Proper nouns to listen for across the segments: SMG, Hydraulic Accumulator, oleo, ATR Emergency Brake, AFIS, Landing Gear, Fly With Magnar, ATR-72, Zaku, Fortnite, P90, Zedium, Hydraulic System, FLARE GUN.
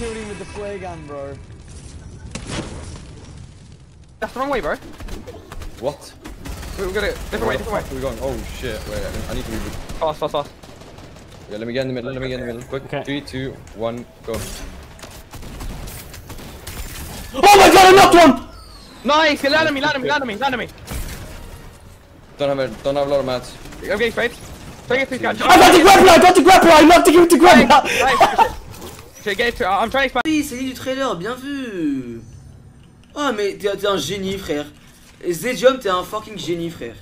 killed him with the flare gun, bro. That's the wrong way, bro. What? Wait, we gotta different way. Where are we going? Oh shit! Wait, I need to move. Fast. Yeah, let me get in the middle. Quick. Okay. 3, 2, 1, go. Oh my god, I knocked one! Nice! He landed me, landed me. Don't have a lot of mats. Okay, straight. I got the grappler! Nice. I'm trying to expand. Oui, c'est dit du trailer, bien vu! Oh, mais t'es un génie, frère. Zedium, t'es un fucking génie, frère.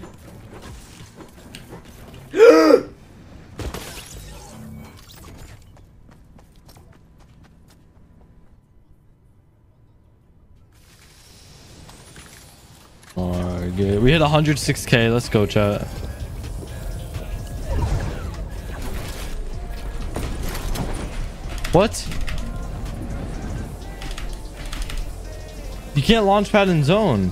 We hit 106k, let's go, chat. What? You can't launch pad in zone.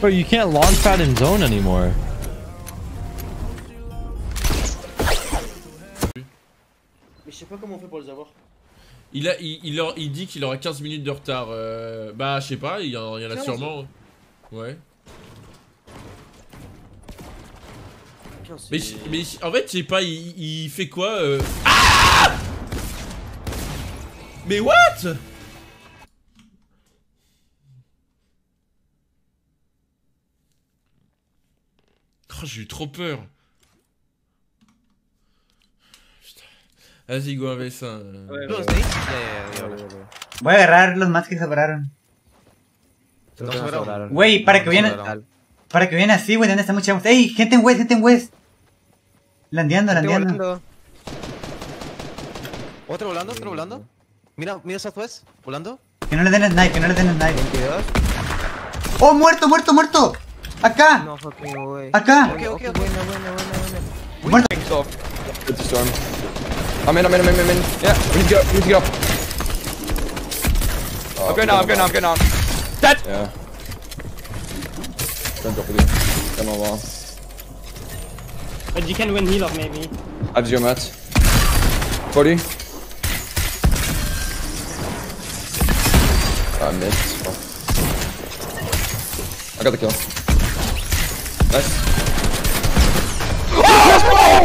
Bro, you can't launch pad in zone anymore. Je sais pas comment on fait pour les avoir. Il dit qu'il aura 15 minutes de retard. Bah, je sais pas, il y en a sûrement. Ouais. Mais en fait, je sais pas, il fait quoi Ah! Mais what? Oh, j'ai eu trop peur. Así go esa. Voy a agarrar los más que sobraron. Wey, para que viene así, wey, ¿dónde está mucha? ¡Ey! Gente en West! Landeando. Otro volando. Mira Southwest, volando. Que no le den el snipe. 22. ¡Oh, muerto! ¡Acá! No, fucking wey. ¡Acá! Ok, bueno. Muerto. I'm in. Yeah, we need to get up. Oh, I'm going now. Dead! Yeah. Don't drop it. Come on, wow. But you can win heal up, maybe. I have 0 mats. 40. I missed. Oh. I got the kill. Nice. Oh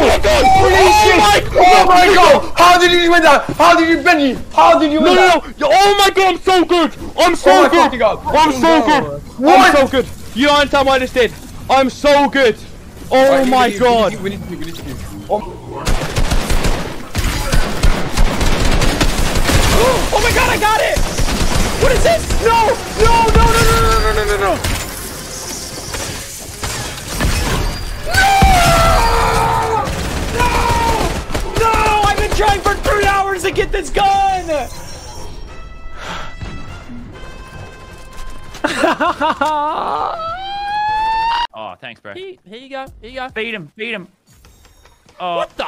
my god! How did you win that? How did you win that? No! Oh my god! I'm so good! What? I'm so good! You don't understand what I just did! I'm so good! Oh right, my god! We need to. Oh my god! I got it! What is this? No! Trying for 3 hours to get this gun. Oh, thanks, bro. Here you go. Feed him. Oh. What the?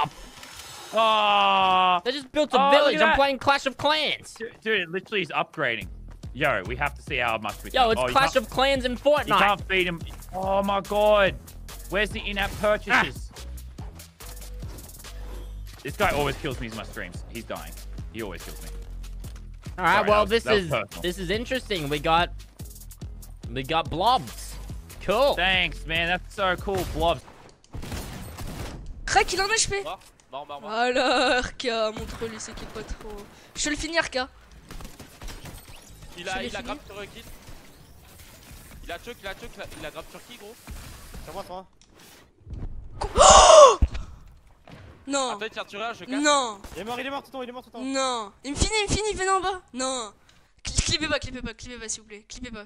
Oh. They just built a village. I'm playing Clash of Clans. Dude, it literally is upgrading. Yo, we have to see how much we can. Yo, it's Clash of Clans in Fortnite. You can't feed him. Oh my god. Where's the in-app purchases? This guy always kills me in my streams. He's dying. He always kills me. All right. Sorry, well, this is interesting. We got blobs. Cool. Thanks, man. That's so cool. Blobs. Crac, il en a HP. Mort. Alors, RK, montre-lui ce qui est pas trop. Je le finis, RK. Il a grappé sur qui? Il a grappé sur qui, gros? C'est moi. Oh! Non. Après, tirage, je casse. Non. Il est mort tout le temps. Non. Il me finit, venez en bas. Non. Clippez pas, s'il vous plaît. Clippez pas.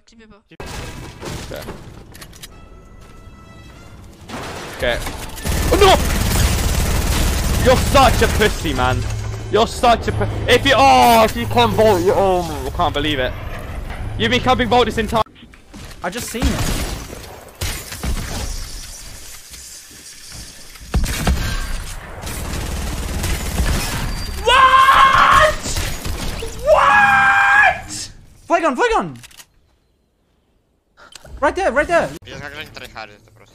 Ok. Oh no! You're such a pussy, man. You're such a pussy. If you can't vote, I can't believe it. You've been camping vote this entire. I just seen it. Flag on! Right there, right there. You're not going to try hard, it's just...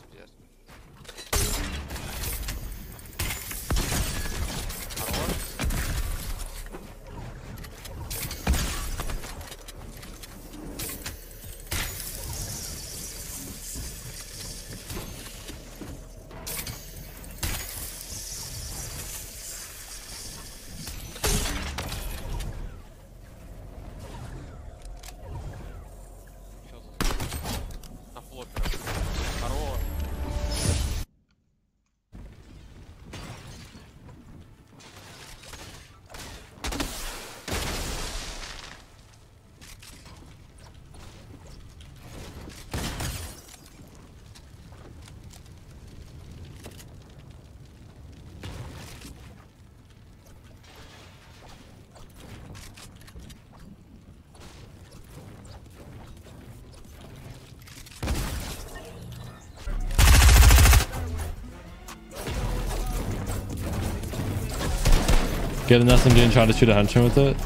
Get an SMG and try to shoot a henchman with it.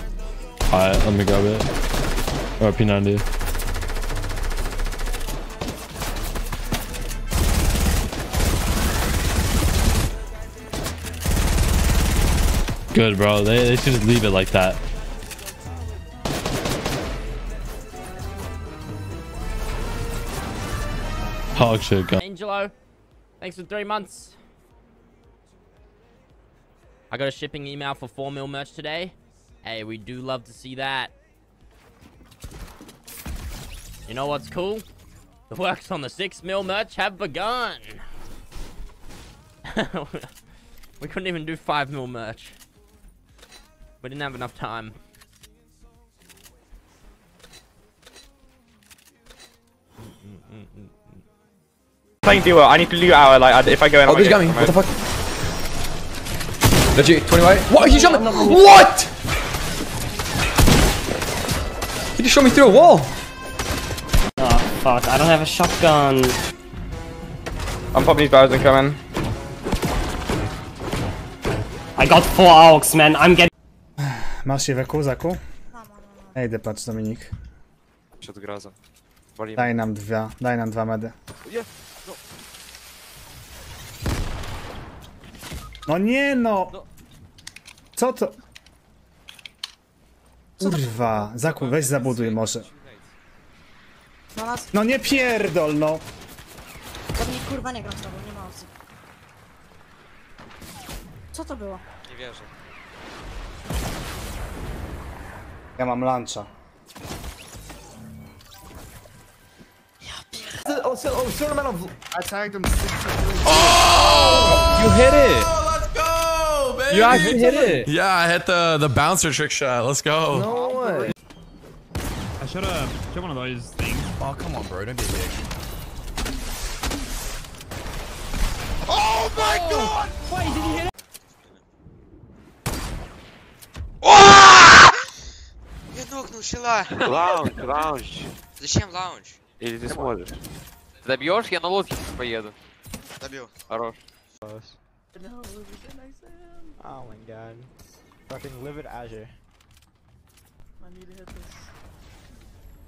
Alright, let me grab it. Or a P90. Good, bro. They should just leave it like that. Hog shit, God. Angelo, thanks for 3 months. I got a shipping email for 4 mil merch today. Hey, we do love to see that. You know what's cool? The works on the 6 mil merch have begun. We couldn't even do 5 mil merch. We didn't have enough time. Playing duo. I need to leave out. Like if I go in. Oh, he's got me. What the fuck? Legit, 20 away. What? He shot me. What? He just shot me through a wall. Oh, fuck. I don't have a shotgun. I'm popping these barrels and coming. I got 4 AWKs, man. I'm getting. Masz je weku, Zaku? Ej, idę, patrz, Dominik. Daj nam dwa medy. No nie no! Co to? Kurwa, Zaku, weź zabuduj może. No nie pierdol no! Do mnie kurwa nie gram z tobą, nie ma osób. Co to było? Nie wierzę. Ja mam luncha. Ja pierdol. I tagged him 6 times. Oh! You hit it! You actually hit it. Yeah, I hit the bouncer trick shot. Let's go. No way. I should have hit one of those things. Oh, come on, bro. Don't be a dick. Oh, my God. Wait, did you hit it? You knocked Sheila. Lounge. Зачем lounge? Или ты сможешь? Добьешь, я на лодке поеду. Добью. Хорош. No, oh my god. Fucking livid Azure. I need to hit this.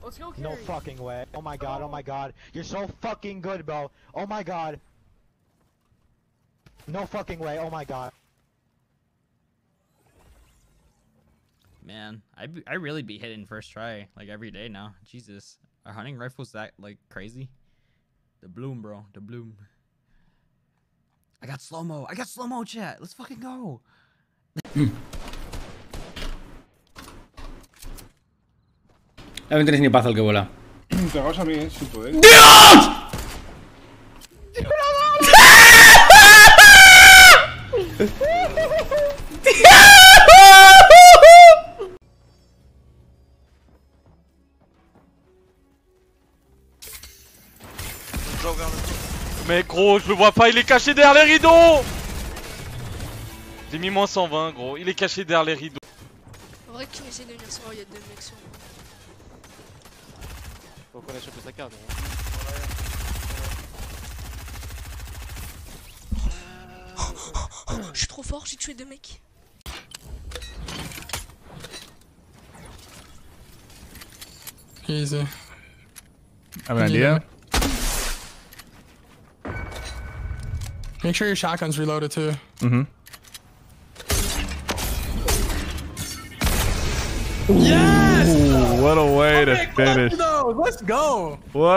Let's go, carry. No fucking way. Oh my god, oh my god. You're so fucking good, bro. Oh my god. No fucking way, oh my god. Man, I really be hitting first try, like every day now. Jesus. Are hunting rifles that, like, crazy? The bloom, bro. The bloom. I got slow-mo, chat. Let's fucking go. No tenéis ni paz al que vuela. Te vas a mí, ¿eh? Sin poder. ¡Dios! Mais gros, je le vois pas, il est caché derrière les rideaux. J'ai mis moins 120 gros, il est caché derrière les rideaux. En vrai qui essaie de venir sur moi, il y a 2 mecs sur moi. Faut qu'on a chopé sa carte. Je suis trop fort, j'ai tué 2 mecs. Easy. I'm an idea. Make sure your shotgun's reloaded too. Yes! Ooh, what a way to finish. Let's go. What?